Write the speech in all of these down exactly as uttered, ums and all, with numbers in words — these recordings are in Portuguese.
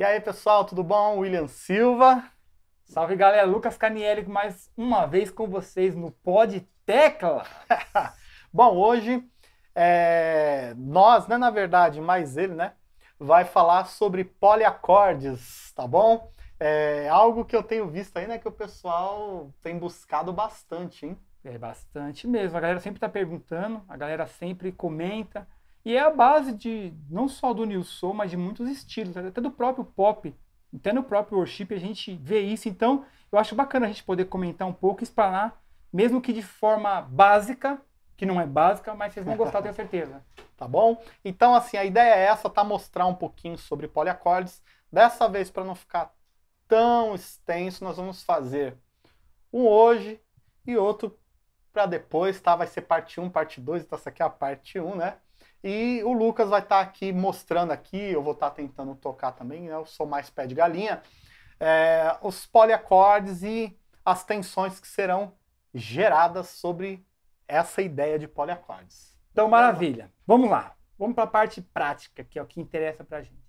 E aí, pessoal, tudo bom? William Silva. Salve, galera. Lucas Canielli mais uma vez com vocês no Pod Tecla. Bom, hoje é... nós, né, na verdade, mais ele, né, vai falar sobre poliacordes, tá bom? É algo que eu tenho visto aí, né, que o pessoal tem buscado bastante, hein? É bastante mesmo. A galera sempre tá perguntando, a galera sempre comenta. E é a base de, não só do Neo Soul, mas de muitos estilos, até do próprio pop, até no próprio worship a gente vê isso. Então, eu acho bacana a gente poder comentar um pouco, explanar, mesmo que de forma básica, que não é básica, mas vocês vão gostar, tenho certeza. Tá bom? Então, assim, a ideia é essa, tá? Mostrar um pouquinho sobre poliacordes. Dessa vez, para não ficar tão extenso, nós vamos fazer um hoje e outro para depois, tá? Vai ser parte um, parte dois, então essa aqui é a parte um, né? E o Lucas vai estar tá aqui mostrando aqui, eu vou estar tá tentando tocar também, né? Eu sou mais pé de galinha, é, os poliacordes e as tensões que serão geradas sobre essa ideia de poliacordes. Então, maravilha. Vamos lá. Vamos para a parte prática, que é o que interessa para a gente.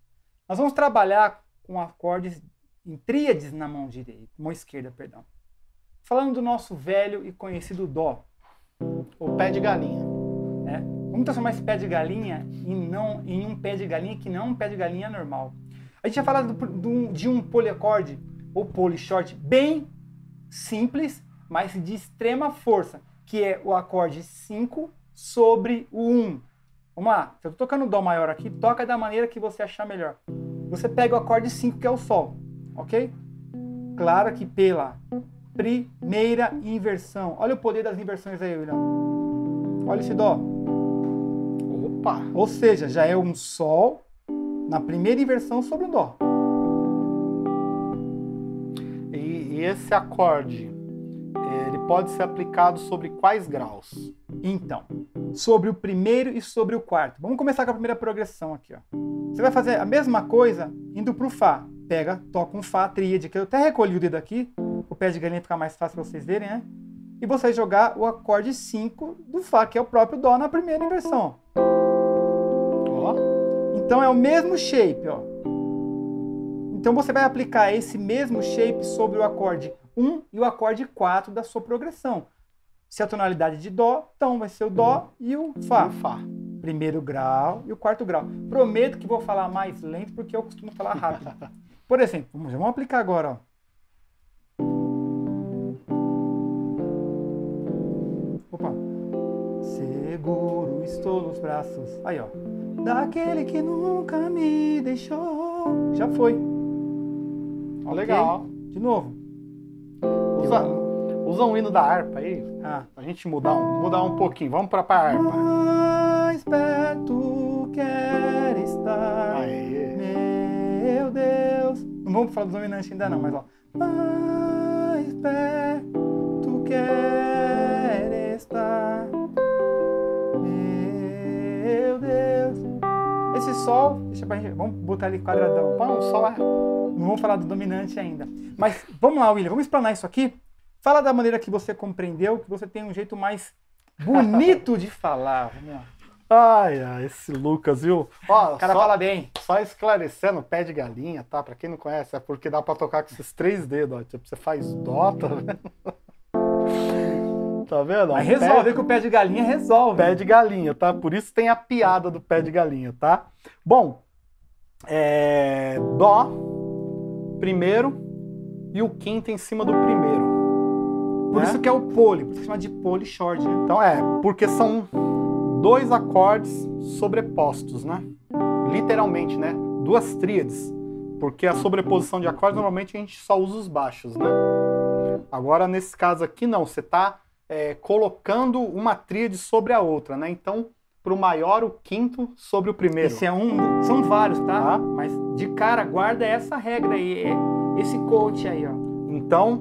Nós vamos trabalhar com acordes em tríades na mão direita, mão esquerda, perdão. Falando do nosso velho e conhecido dó, o pé de galinha, né? Vamos transformar esse pé de galinha em, não, em um pé de galinha que não é um pé de galinha normal. A gente já falou do, do, de um poliacorde ou polishort bem simples, mas de extrema força, que é o acorde cinco sobre o um. Vamos lá, se eu estou tocando dó maior aqui, toca da maneira que você achar melhor. Você pega o acorde cinco, que é o sol, ok? Claro que pela primeira inversão. Olha o poder das inversões aí, William. Olha esse dó. Ou seja, já é um sol na primeira inversão sobre o dó. E, e esse acorde, ele pode ser aplicado sobre quais graus? Então, sobre o primeiro e sobre o quarto. Vamos começar com a primeira progressão aqui, ó. Você vai fazer a mesma coisa indo para o Fá. Pega, toca um Fá, tríade, que eu até recolhi o dedo aqui, o pé de galinha fica mais fácil para vocês verem, né? E você vai jogar o acorde cinco do Fá, que é o próprio dó na primeira inversão. Então é o mesmo shape, ó. Então você vai aplicar esse mesmo shape sobre o acorde um e o acorde quatro da sua progressão. Se a tonalidade de dó, então vai ser o dó e o fá. Fá. Primeiro grau e o quarto grau. Prometo que vou falar mais lento porque eu costumo falar rápido. Por exemplo, vamos aplicar agora, ó. Opa. Seguro estou nos braços. Aí, ó. Daquele que nunca me deixou. Já foi. Okay. Legal. De novo. Usa, usa um hino da harpa aí. Ah. Pra gente mudar um, mudar um pouquinho. Vamos pra, pra harpa. Mais perto quer estar. Aê. Meu Deus. Não vamos falar dos dominantes ainda não, mas ó. Mais perto quer estar. Esse sol, deixa pra gente, vamos botar ele quadradão. Pá, um sol lá. Não vamos falar do dominante ainda. Mas vamos lá, William, vamos explanar isso aqui. Fala da maneira que você compreendeu, que você tem um jeito mais bonito de falar. Né? Ai, ai, esse Lucas, viu? Ó, o cara só, fala bem. Só esclarecendo, pé de galinha, tá? Pra quem não conhece, é porque dá pra tocar com esses três dedos, ó. Tipo, você faz dó, tá vendo? Tá vendo? Mas resolve pé... que o pé de galinha resolve. Pé de galinha, tá? Por isso tem a piada do pé de galinha, tá? Bom, é... dó, primeiro e o quinto em cima do primeiro. Por né? Isso que é o pole, por isso que chama de poliacordes, né? Então é, porque são dois acordes sobrepostos, né? Literalmente, né? Duas tríades, porque a sobreposição de acordes normalmente a gente só usa os baixos, né? Agora nesse caso aqui não, você tá É, colocando uma tríade sobre a outra, né? Então, pro maior, o quinto sobre o primeiro. Esse é um, são vários, tá? Ah. Mas de cara, guarda essa regra aí, esse coach aí, ó. Então,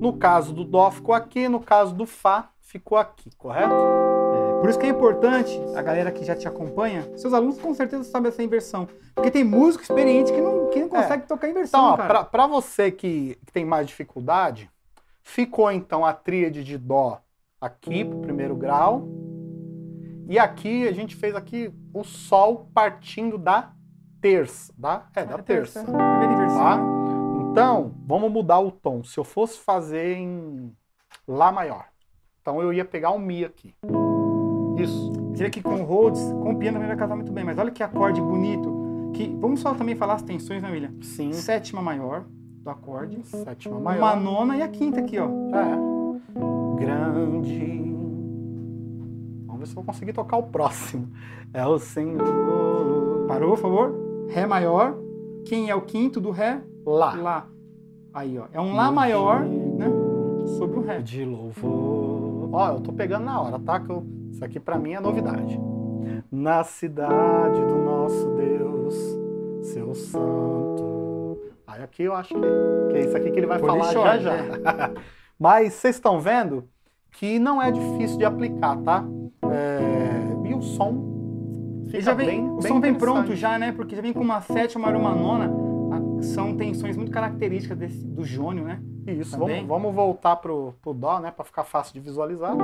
no caso do dó ficou aqui, no caso do fá ficou aqui, correto? É, por isso que é importante, a galera que já te acompanha, seus alunos com certeza sabem essa inversão, porque tem músico experiente que não, que não consegue é. tocar a inversão, então, ó, cara. Pra, pra você que, que tem mais dificuldade, ficou então a tríade de dó aqui pro primeiro grau, e aqui a gente fez aqui o sol partindo da terça, tá? É, da é terça. terça. Tá? Então, vamos mudar o tom. Se eu fosse fazer em Lá maior, então eu ia pegar o Mi aqui. Isso. Seria que com Rhodes, com o piano também vai casar muito bem, mas olha que acorde bonito. Que, vamos só também falar as tensões, né, William? Sim. Sétima maior do acorde. Sétima maior. Uma nona e a quinta aqui, ó. É. Grande. Vamos ver se eu vou conseguir tocar o próximo. É o Senhor. Parou, por favor. Ré maior. Quem é o quinto do Ré? Lá. Lá. Aí, ó. É um Lá maior, né? Sobre o Ré. De louvor. Ó, eu tô pegando na hora, tá? Que eu... Isso aqui pra mim é novidade. Na cidade do nosso Deus, seu santo. Aí aqui eu acho que é isso aqui que ele vai falar já já. Mas vocês estão vendo que não é difícil de aplicar, tá? É... E o som fica já vem, bem, o bem som vem pronto já, né? Porque já vem com uma sétima e uma nona. São tensões muito características desse, do jônio, né? Isso, vamos, vamos voltar pro, pro Dó, né? Pra ficar fácil de visualizar.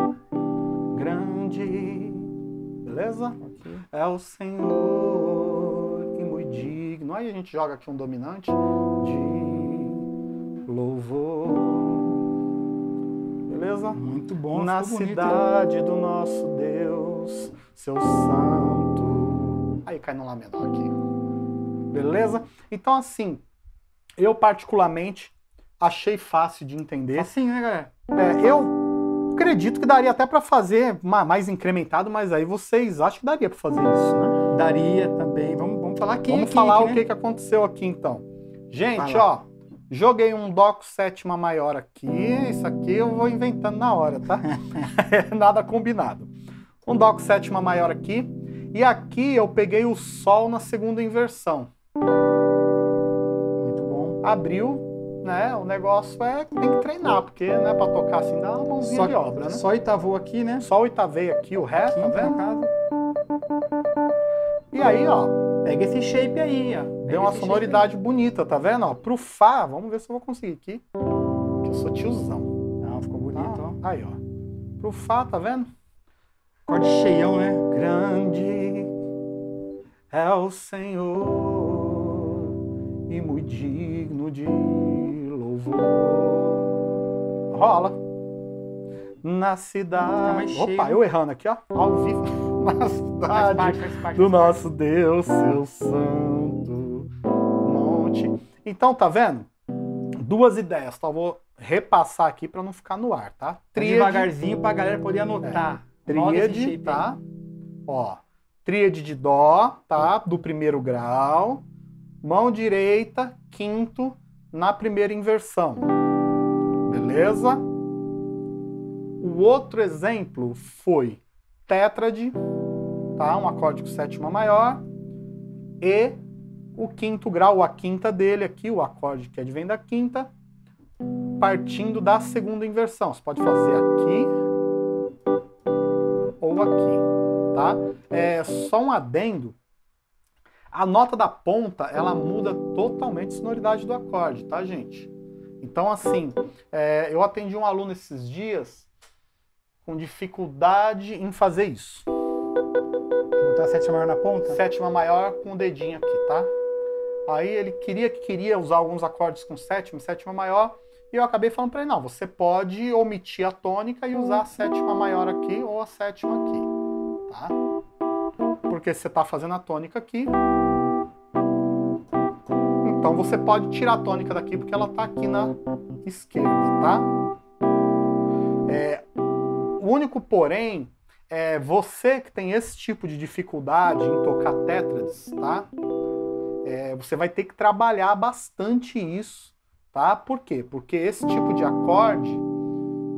Grande, beleza? Aqui. É o Senhor e muito digno. Aí a gente joga aqui um dominante de louvor, beleza? Muito bom. Na cidade bonito. do nosso Deus, seu santo. Aí cai no Lá menor aqui, beleza? Então assim, eu particularmente achei fácil de entender. Assim, né, galera? É, eu acredito que daria até para fazer mais incrementado, mas aí vocês acham que daria para fazer isso, né? Daria também. Vamos, vamos falar aqui. Vamos aqui, falar aqui, né? O que, que aconteceu aqui, então. Gente, ó, joguei um Dó com sétima maior aqui. Isso aqui eu vou inventando na hora, tá? Nada combinado. Um Dó com sétima maior aqui. E aqui eu peguei o Sol na segunda inversão. Muito bom. Abriu. Né? O negócio é que tem que treinar, porque né, para tocar assim dá uma mãozinha só, de obra, né? Só oitavou aqui, né? Só oitavei aqui o Ré, tá vendo? Caso. E aí, ó, pega esse shape aí, ó. Deu uma sonoridade bonita, tá vendo? Ó, pro Fá, vamos ver se eu vou conseguir aqui. Que eu sou tiozão. Não, ficou bonito, ó. Aí, ó. Pro Fá, tá vendo? Acorde cheião, né? Grande é o Senhor e muito digno de rola na cidade. Opa, eu errando aqui, ó. Ao vivo. Na cidade faz parte, faz parte, do nosso Deus, seu santo monte. Então, tá vendo? Duas ideias, tá? Eu vou repassar aqui para não ficar no ar, tá? Tríade, devagarzinho para a galera poder anotar. É. Tríade, tá? Ó, tríade de Dó, tá? Do primeiro grau. Mão direita, quinto. Na primeira inversão, beleza? O outro exemplo foi tétrade, tá? Um acorde com sétima maior e o quinto grau, a quinta dele aqui, o acorde que advém da quinta, partindo da segunda inversão. Você pode fazer aqui ou aqui, tá? É só um adendo. A nota da ponta, ela muda totalmente a sonoridade do acorde, tá, gente? Então, assim, é, eu atendi um aluno esses dias com dificuldade em fazer isso. Botar a sétima maior na ponta? Sétima maior com o dedinho aqui, tá? Aí ele queria que queria usar alguns acordes com sétima e sétima maior, e eu acabei falando pra ele, não, você pode omitir a tônica e usar a sétima maior aqui ou a sétima aqui, tá? Porque você tá fazendo a tônica aqui. Então você pode tirar a tônica daqui porque ela tá aqui na esquerda, tá? É, o único porém é você que tem esse tipo de dificuldade em tocar tétrades, tá? É, você vai ter que trabalhar bastante isso, tá? Por quê? Porque esse tipo de acorde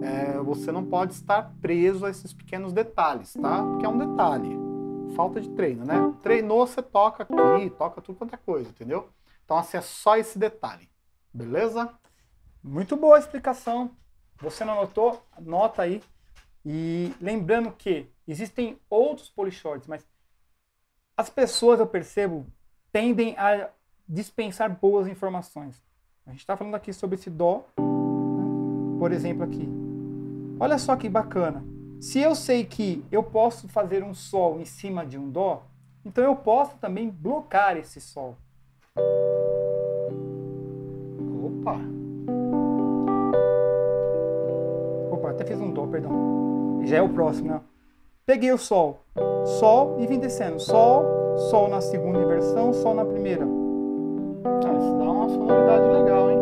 é, você não pode estar preso a esses pequenos detalhes, tá? Porque é um detalhe. Falta de treino, né? Treinou, você toca aqui, toca tudo quanto é coisa, entendeu? Então, assim, é só esse detalhe, beleza? Muito boa a explicação. Você não anotou? Anota aí. E lembrando que existem outros poliacordes, mas as pessoas, eu percebo, tendem a dispensar boas informações. A gente está falando aqui sobre esse Dó, por exemplo, aqui. Olha só que bacana. Se eu sei que eu posso fazer um Sol em cima de um Dó, Então eu posso também blocar esse sol. Opa! Opa, até fiz um dó, perdão. Já é o próximo, né? Peguei o sol, sol e vim descendo. Sol, sol na segunda inversão, sol na primeira. Ah, isso dá uma sonoridade legal, hein?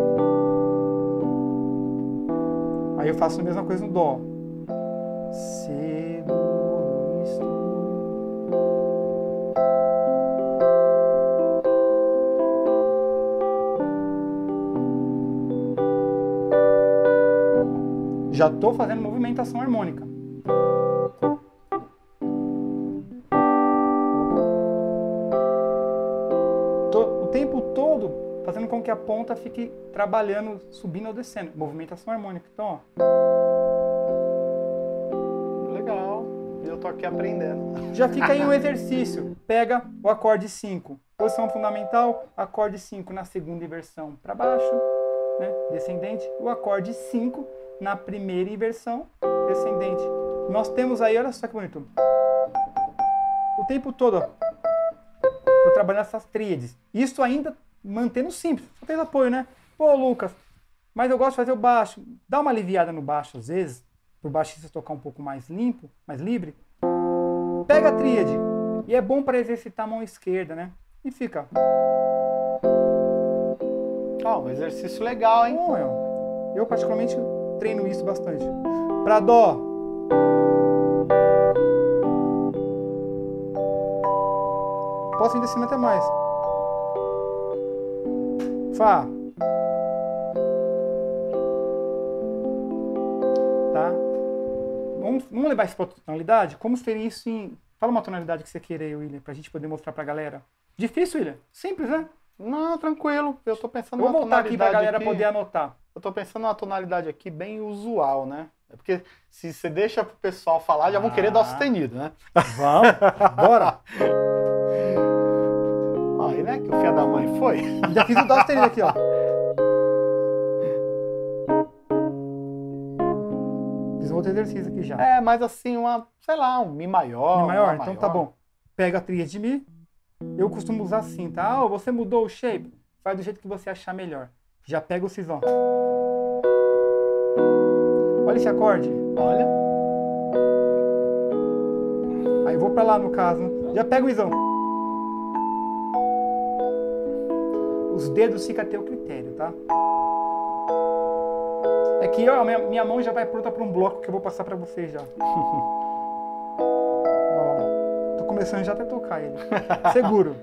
Aí eu faço a mesma coisa no dó. Seguro estou. Já estou fazendo movimentação harmônica. Tô, o tempo todo fazendo com que a ponta fique trabalhando, subindo ou descendo. Movimentação harmônica. Então, ó. Legal. Eu tô aqui aprendendo. Já fica aí um exercício. Pega o acorde cinco. Posição fundamental, acorde cinco na segunda inversão para baixo, né? Descendente. O acorde cinco. Na primeira inversão, descendente. Nós temos aí, olha só que bonito. O tempo todo, ó. Tô trabalhando essas tríades. Isso ainda mantendo simples. Só fez apoio, né? Pô, Lucas, mas eu gosto de fazer o baixo. Dá uma aliviada no baixo, às vezes. Pro baixista tocar um pouco mais limpo, mais livre. Pega a tríade. E é bom para exercitar a mão esquerda, né? E fica. Ó, oh, um exercício legal, hein? Bom, eu, eu particularmente... treino isso bastante. Para dó. Posso ir descendo até mais. Fá. Tá? Vamos, vamos levar isso para outra tonalidade? Como seria isso em... Fala uma tonalidade que você queira aí, William, pra gente poder mostrar pra galera. Difícil, William? Simples, né? Não, tranquilo. Eu tô pensando numa tonalidade. Vou voltar aqui pra galera poder anotar. Eu tô pensando numa tonalidade aqui bem usual, né? É porque se você deixa pro pessoal falar, já vão ah, querer dar sustenido, né? Vamos, bora! Aí, né, que o filho da mãe foi. Já fiz o dó sustenido aqui, ó. Fiz um outro exercício aqui já. É, mas assim, uma, sei lá, um Mi maior. Mi maior, então maior. Tá bom. Pega a tríade de Mi. Eu costumo usar assim, tá? Ah, você mudou o shape? Faz do jeito que você achar melhor. Já pega o cisão. Olha esse acorde. Olha. Aí eu vou pra lá no caso. Já pega o isão. Os dedos ficam a teu critério, tá? É que ó, minha, minha mão já vai pronta pra um bloco que eu vou passar pra vocês já. Ó, tô começando já até a tocar ele. Seguro.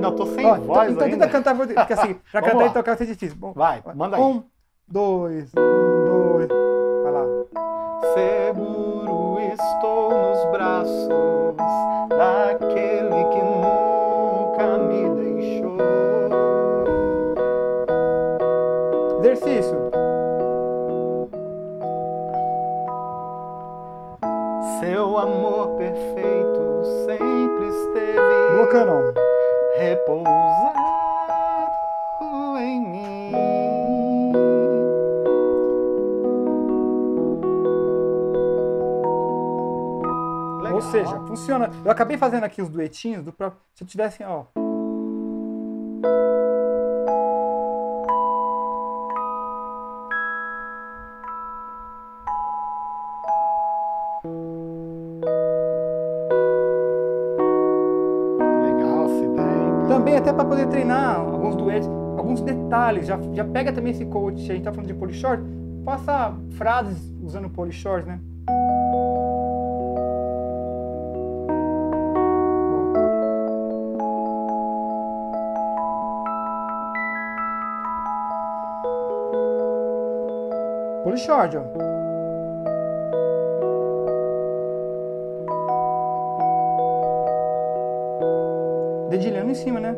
Eu tô sem ó, voz então, ainda. Tenta cantar, porque assim, pra cantar lá. E tocar vai ser difícil. Bom, vai, vai, manda aí. Um, dois, um, dois. Vai lá. Seguro estou nos braços daquele que nunca me deixou. Exercício. Seu amor perfeito sempre esteve blocando. Repousado em mim. Legal. Ou seja, funciona. Eu acabei fazendo aqui os duetinhos do próprio. Se eu tivesse, ó. Até para poder treinar alguns duetos, alguns detalhes. Já, já pega também esse coach, a gente tá falando de Poliacordes, passa frases usando Poliacordes, né? Poliacordes, ó. Dedilhando em cima, né?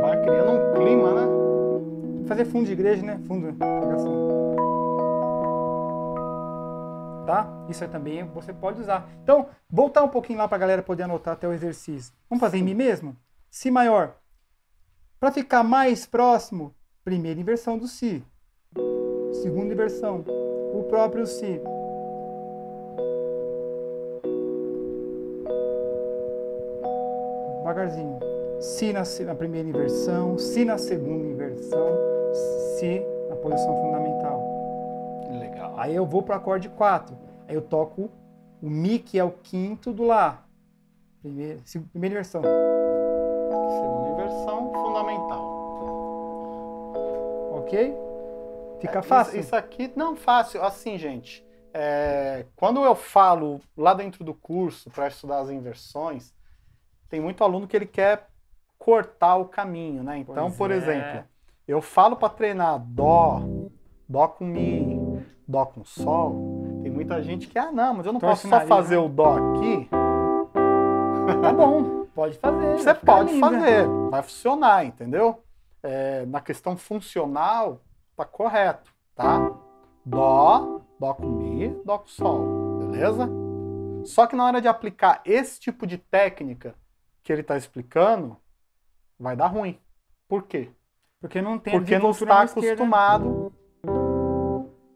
Vai criando um clima, né? Fazer fundo de igreja, né? Fundo de pregação. tá? Isso aí também você pode usar. Então, voltar um pouquinho lá para a galera poder anotar até o exercício. Vamos fazer em Mi mesmo? Si maior. Para ficar mais próximo, primeira inversão do Si. Segunda inversão, o próprio Si. Devagarzinho. Si na, na primeira inversão, Si na segunda inversão, Si na posição fundamental. Legal. Aí eu vou para o acorde quatro. Aí eu toco o Mi, que é o quinto do Lá. Primeira, primeira inversão. Segunda inversão, fundamental. Ok? Fica fácil? Isso, isso aqui não fácil. Assim, gente, é, quando eu falo lá dentro do curso para estudar as inversões, tem muito aluno que ele quer cortar o caminho, né? Então, pois por é. exemplo, eu falo para treinar Dó, Dó com Mi, Dó com Sol. Tem muita gente que, ah, não, mas eu não Torce posso só nariz, fazer né? o Dó aqui. Tá bom, pode fazer. Você pode lindo, fazer, né? Vai funcionar, entendeu? É, na questão funcional, tá correto, tá? Dó, Dó com Mi, Dó com Sol, beleza? Só que na hora de aplicar esse tipo de técnica que ele está explicando, vai dar ruim. Por quê? Porque não tem Porque não está acostumado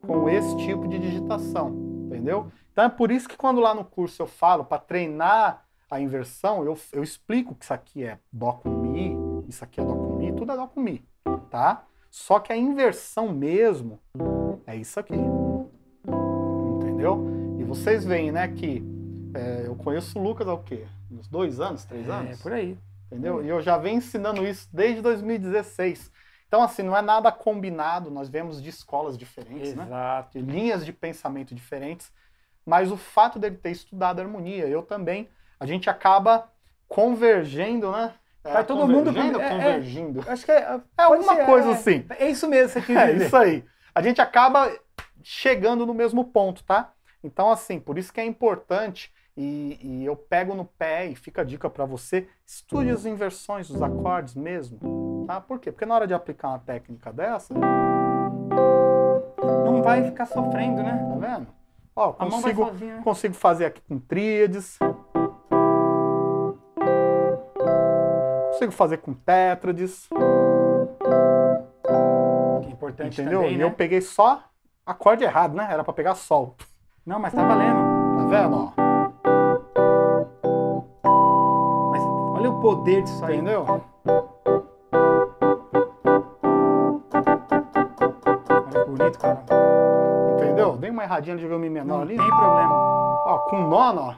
com esse tipo de digitação, entendeu? Então é por isso que quando lá no curso eu falo, para treinar a inversão, eu, eu explico que isso aqui é Dó com Mi, isso aqui é Dó com Mi, tudo é Dó com Mi, tá? Só que a inversão mesmo é isso aqui, entendeu? E vocês veem, né, que é, eu conheço o Lucas há o quê? Uns dois anos, três é, anos? É, por aí. Entendeu? É. E eu já venho ensinando isso desde dois mil e dezesseis. Então, assim, não é nada combinado, nós vemos de escolas diferentes, Exato. né? De linhas de pensamento diferentes, mas o fato dele ter estudado harmonia, eu também, a gente acaba convergendo, né? É, Vai todo mundo convergindo. É, é, acho que é, é alguma ser, coisa é, assim. É isso mesmo, você quer dizer. É isso aí. A gente acaba chegando no mesmo ponto, tá? Então, assim, por isso que é importante, e, e eu pego no pé e fica a dica para você, estude as inversões dos acordes mesmo, tá? Por quê? Porque na hora de aplicar uma técnica dessa, não vai ficar sofrendo, né? Tá vendo? Ó, consigo, sozinha, consigo fazer aqui com tríades, consigo fazer com tétrades, que é importante, entendeu? Também, né? E eu peguei só acorde errado, né? Era para pegar Sol. Não, mas tá valendo. Tá vendo? Ó. Mas olha o poder disso aí. Entendeu? Olha que bonito, cara. Entendeu? Dei uma erradinha de Mi menor não, ali. Não tem problema. Ó, com nono, ó.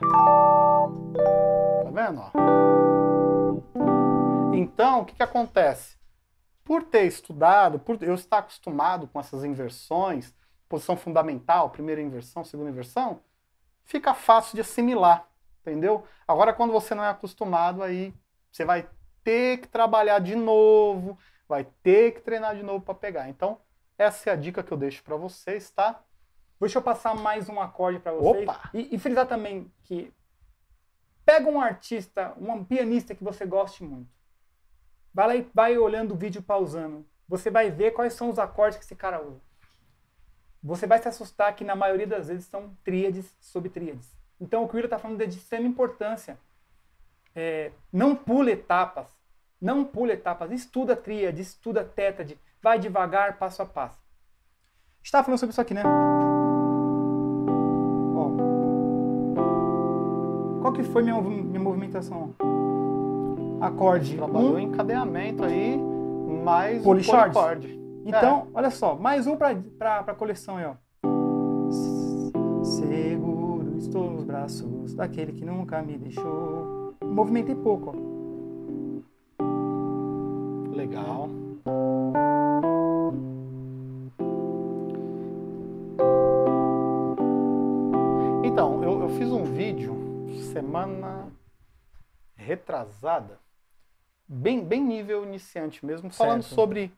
Tá vendo? Ó. Então, o que que acontece? Por ter estudado, por eu estar acostumado com essas inversões, posição fundamental, primeira inversão, segunda inversão, fica fácil de assimilar, entendeu? Agora, quando você não é acostumado, aí você vai ter que trabalhar de novo, vai ter que treinar de novo para pegar. Então, essa é a dica que eu deixo para vocês, tá? Deixa eu passar mais um acorde para vocês. Opa! E, e frisar também que pega um artista, um pianista que você goste muito, vai lá e vai olhando o vídeo pausando, você vai ver quais são os acordes que esse cara usa. Você vai se assustar que na maioria das vezes são tríades sobre tríades. Então o que o William está falando é de extrema importância. É, não pula etapas, não pula etapas. Estuda tríade, estuda tétrade, vai devagar, passo a passo. A gente estava falando sobre isso aqui, né? Ó. Qual que foi minha, minha movimentação? Acorde. Trabalhou um, encadeamento aí, mais poliacordes. Um poliacorde. Então, é. olha só, mais um para a coleção aí, ó. Seguro estou nos braços daquele que nunca me deixou. Movimentei pouco, ó. Legal. Então, eu, eu fiz um vídeo semana retrasada, bem, bem nível iniciante mesmo, falando certo. sobre...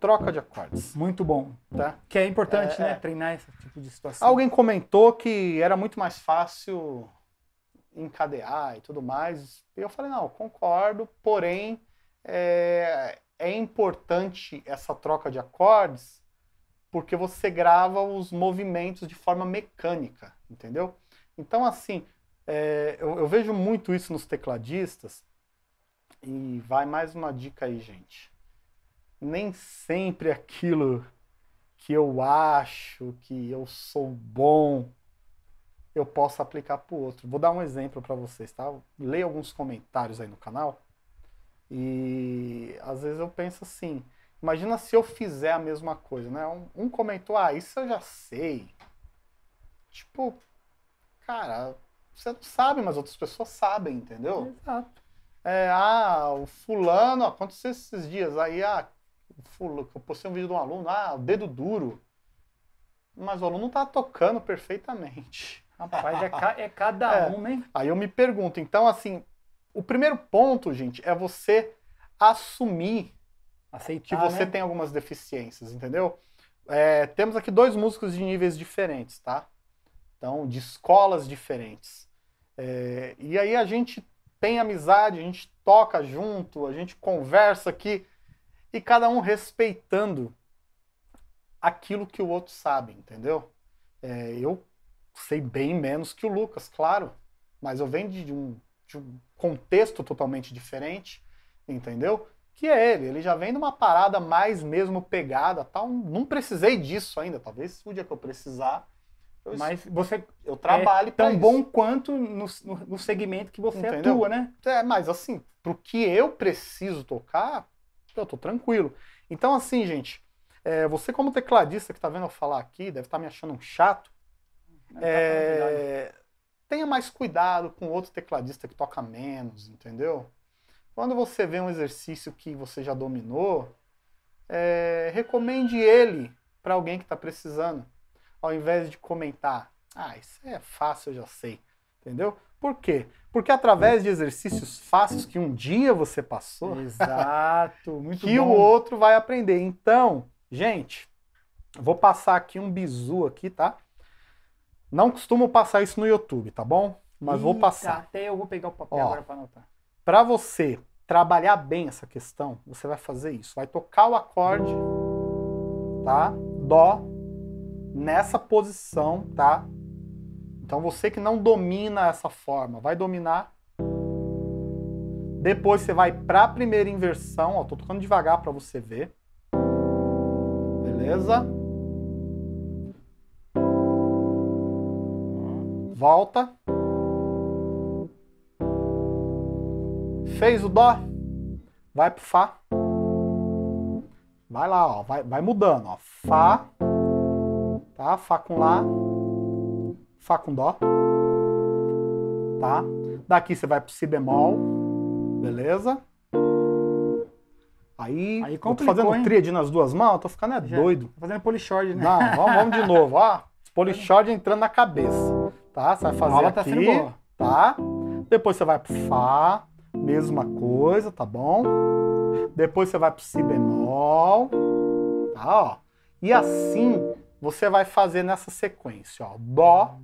troca de acordes. Muito bom, tá? Que é importante, é, né? É. Treinar esse tipo de situação. Alguém comentou que era muito mais fácil encadear e tudo mais. E eu falei, não, concordo, porém é, é importante essa troca de acordes porque você grava os movimentos de forma mecânica, entendeu? Então, assim, é, eu, eu vejo muito isso nos tecladistas, e vai mais uma dica aí, gente. Nem sempre aquilo que eu acho que eu sou bom, eu posso aplicar para o outro. Vou dar um exemplo para vocês, tá? Leia alguns comentários aí no canal, e às vezes eu penso assim, imagina se eu fizer a mesma coisa, né? Um, um comentou, ah, isso eu já sei. Tipo, cara, você não sabe, mas outras pessoas sabem, entendeu? Exato. É, ah, o fulano, aconteceu esses dias, aí, ah, eu postei um vídeo de um aluno, ah, o dedo duro. Mas o aluno tá tocando perfeitamente. Rapaz, é, ca é cada é. um, hein? Aí eu me pergunto, então, assim, o primeiro ponto, gente, é você assumir Aceitar, que você né? tem algumas deficiências, entendeu? É, temos aqui dois músicos de níveis diferentes, tá? Então, de escolas diferentes. É, e aí a gente tem amizade, a gente toca junto, a gente conversa aqui, e cada um respeitando aquilo que o outro sabe, entendeu? É, eu sei bem menos que o Lucas, claro, mas eu venho de um, de um contexto totalmente diferente, entendeu? Que é ele, ele já vem numa parada mais mesmo pegada, tal. Não precisei disso ainda, talvez o dia que eu precisar, eu, mas você eu trabalhe é tão isso. bom quanto no, no segmento que você Entendeu? atua, né? É, mas assim, pro que eu preciso tocar, eu tô tranquilo. Então assim, gente, é, você como tecladista que tá vendo eu falar aqui, deve estar tá me achando um chato, é, tenha mais cuidado com outro tecladista que toca menos, entendeu? Quando você vê um exercício que você já dominou, é, recomende ele para alguém que está precisando, ao invés de comentar, ah, isso é fácil, eu já sei, entendeu? Por quê? Porque através de exercícios fáceis que um dia você passou, exato, muito que bom. o outro vai aprender. Então, gente, vou passar aqui um bizu aqui, tá? Não costumo passar isso no YouTube, tá bom? Mas Eita, vou passar. Até eu vou pegar o papel Ó, agora para anotar. Para você trabalhar bem essa questão, você vai fazer isso. Vai tocar o acorde, tá? Dó, nessa posição, tá? Então você que não domina essa forma, vai dominar. Depois você vai para a primeira inversão, ó, tô tocando devagar para você ver. Beleza? Volta. Fez o dó, vai pro fá, vai lá, ó, vai, vai mudando, ó, fá, tá, fá com lá, fá com dó, tá, daqui você vai pro si bemol, beleza, aí, aí eu tô fazendo hein? tríade nas duas mãos, eu tô ficando é Já, doido, tô fazendo polichord, né? Não, vamos, vamos de novo, ó, polichord entrando na cabeça, tá, você vai fazer aqui, tá, depois você vai pro fá, mesma coisa, tá bom? Depois você vai pro si bemol, tá, ó. E assim você vai fazer nessa sequência, ó. Dó,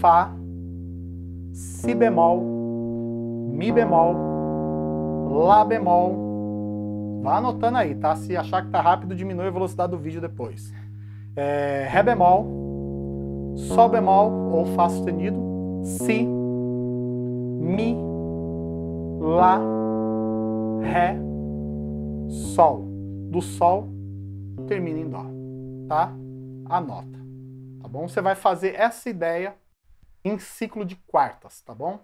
fá, si bemol, mi bemol, lá bemol. Vá anotando aí, tá? Se achar que tá rápido, diminui a velocidade do vídeo depois. É, ré bemol, sol bemol ou fá sustenido, si, mi, lá, ré, sol. Do sol, termina em dó, tá? Anota, tá bom? Você vai fazer essa ideia em ciclo de quartas, tá bom?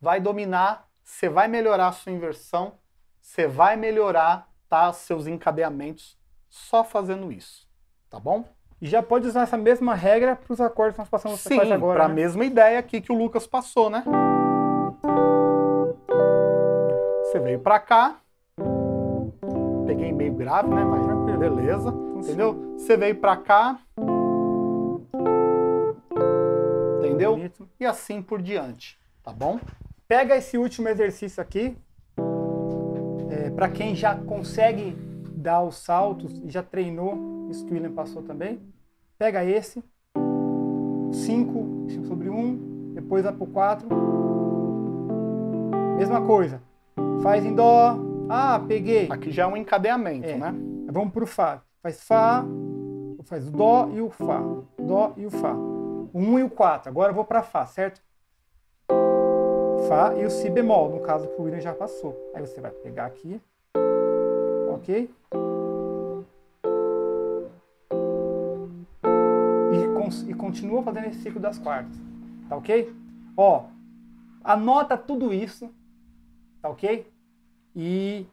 Vai dominar, você vai melhorar a sua inversão, você vai melhorar, tá, seus encadeamentos só fazendo isso, tá bom? E já pode usar essa mesma regra para os acordes que nós passamos Sim, agora, Sim, para a né? mesma ideia aqui que o Lucas passou, né? Você veio pra cá, peguei meio grave, né, mas tranquilo, beleza, entendeu? Você veio pra cá, entendeu? Bonito. E assim por diante, tá bom? Pega esse último exercício aqui, é, pra quem já consegue dar os saltos e já treinou, isso que o William passou também, pega esse, cinco sobre um, depois vai pro quatro, mesma coisa. Faz em dó. Ah, peguei. Aqui já é um encadeamento, é. né? Vamos pro Fá. faz Fá, faz o Dó e o Fá, Dó e o Fá, o um e o quatro. Agora eu vou para Fá, certo? Fá e o Si bemol, no caso que o William já passou. Aí você vai pegar aqui, ok? E, e continua fazendo esse ciclo das quartas, tá ok? Ó, anota tudo isso, tá ok? E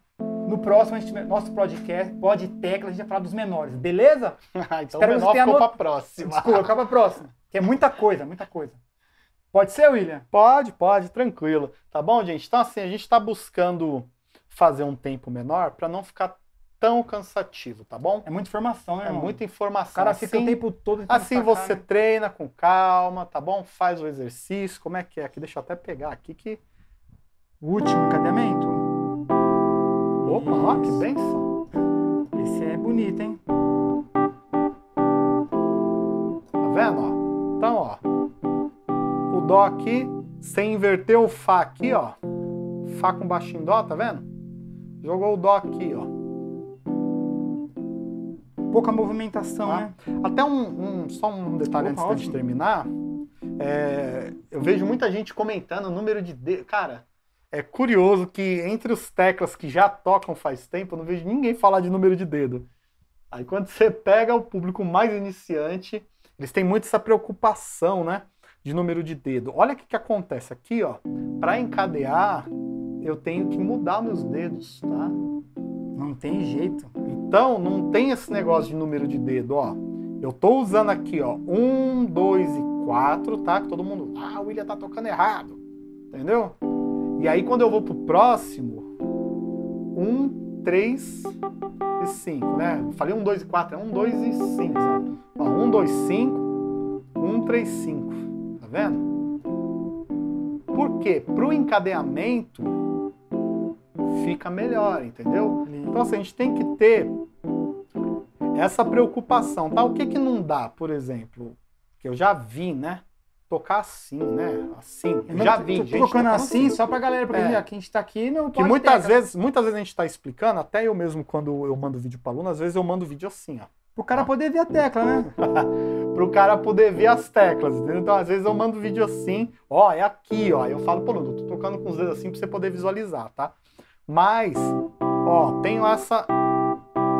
no próximo, a gente, nosso podcast, Pod Tecla, a gente vai falar dos menores, beleza? Então o menor ficou para a próxima. Desculpa, ficou para a próxima, que é muita coisa, muita coisa. Pode ser, William? Pode, pode, tranquilo. Tá bom, gente? Então assim, a gente tá buscando fazer um tempo menor para não ficar tão cansativo, tá bom? É muita informação, né, irmão? É muita informação. O cara fica assim, o tempo todo... Assim você treina com calma, tá bom? Faz o exercício, como é que é? Aqui, deixa eu até pegar aqui que... O último encadeamento. Opa, ó, que benção. Esse é bonito, hein? Tá vendo, ó? Então, ó. Dó aqui, sem inverter o Fá aqui, ó. Fá com baixinho Dó, tá vendo? Jogou o Dó aqui, ó. Pouca movimentação, tá, né? Até um, um, só um detalhe. Opa, antes ótimo. De terminar. É, eu vejo muita gente comentando o número de dedos. Cara, é curioso que entre os teclas que já tocam faz tempo, eu não vejo ninguém falar de número de dedo. Aí quando você pega o público mais iniciante, eles têm muito essa preocupação, né? De número de dedo. Olha o que, que acontece aqui, ó. Para encadear, eu tenho que mudar meus dedos, tá? Não tem jeito. Então, não tem esse negócio de número de dedo, ó. Eu tô usando aqui, ó, um, dois e quatro, tá? Que todo mundo, ah, o William tá tocando errado, entendeu? E aí, quando eu vou pro próximo, um, três e cinco, né? Eu falei um, dois e quatro, é um, dois e cinco, sabe? Ó, um, dois, cinco, um, três, cinco. Vendo? Porque pro encadeamento fica melhor, entendeu? Então assim, a gente tem que ter essa preocupação, tá? O que que não dá, por exemplo, que eu já vi, né? Tocar assim, né? Assim. Eu já vi, gente. Tocando assim, só pra galera, porque é. Aqui a gente tá aqui não pode. Que muitas vezes, muitas vezes a gente tá explicando, até eu mesmo quando eu mando vídeo pra aluno, às vezes eu mando vídeo assim, ó. Pro cara poder ver a tecla, né? Pro cara poder ver as teclas, entendeu? Então, às vezes eu mando vídeo assim, ó, é aqui, ó. Eu falo, pô, eu tô tocando com os dedos assim pra você poder visualizar, tá? Mas, ó, tenho essa,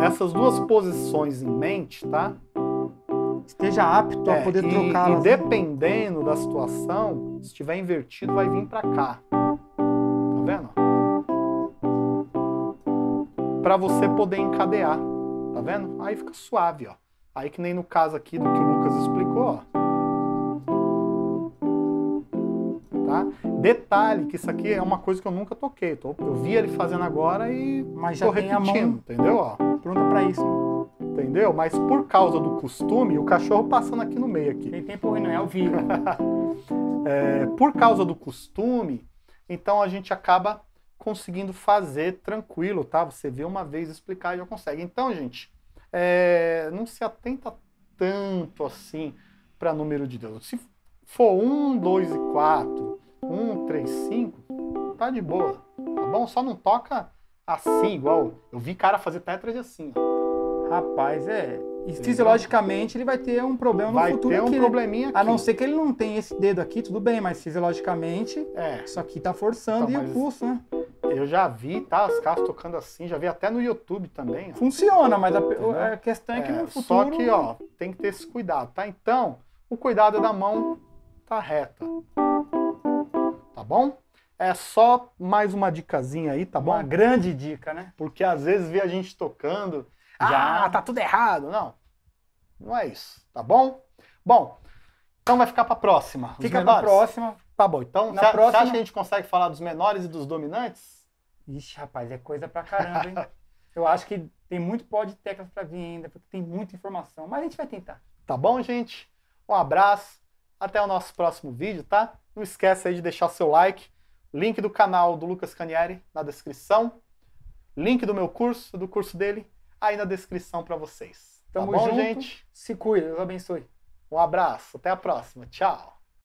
essas duas posições em mente, tá? Esteja apto é, a poder trocá-las. E dependendo da situação, se estiver invertido, vai vir pra cá. Tá vendo? Pra você poder encadear. Tá vendo? Aí fica suave, ó. Aí que nem no caso aqui do que o Lucas explicou, ó. Tá? Detalhe que isso aqui é uma coisa que eu nunca toquei. Tô, eu vi ele fazendo agora e mas tô já repetindo, tem a mão, entendeu? Ó, pronta pra isso. Entendeu? Mas por causa do costume, o cachorro passando aqui no meio aqui. Tem tempo ruim, não é ao vivo. É, por causa do costume, então a gente acaba... conseguindo fazer tranquilo, tá? Você vê uma vez explicar e já consegue. Então, gente, é... não se atenta tanto assim para número de dedos. Se for um, dois e quatro, um, três, cinco, tá de boa, tá bom? Só não toca assim, igual eu vi cara fazer tetras assim, ó. Rapaz, é... E fisiologicamente ele vai ter um problema no vai futuro. Vai ter um aqui, probleminha aqui. A não ser que ele não tenha esse dedo aqui, tudo bem, mas fisiologicamente é. Isso aqui tá forçando então, e o pulso, né? Eu já vi, tá? As caras tocando assim, já vi até no YouTube também. Ó. Funciona, mas a, a questão é que é, no futuro... Só que, ó, tem que ter esse cuidado, tá? Então, o cuidado é da mão tá reta, tá bom? É só mais uma dicasinha aí, tá bom? Uma grande dica, né? Porque às vezes vê a gente tocando... Já, ah, tá tudo errado. Não, não é isso, tá bom? Bom, então vai ficar pra próxima. Fica pra próxima. Tá bom, então você próxima... acha que a gente consegue falar dos menores e dos dominantes? Ixi, rapaz, é coisa pra caramba, hein? Eu acho que tem muito pó de teclas pra vir ainda, porque tem muita informação, mas a gente vai tentar. Tá bom, gente? Um abraço, até o nosso próximo vídeo, tá? Não esquece aí de deixar seu like, link do canal do Lucas Canielli na descrição, link do meu curso, do curso dele, aí na descrição para vocês. Tamo tá bom, junto, gente? Se cuida, Deus abençoe. Um abraço, até a próxima. Tchau.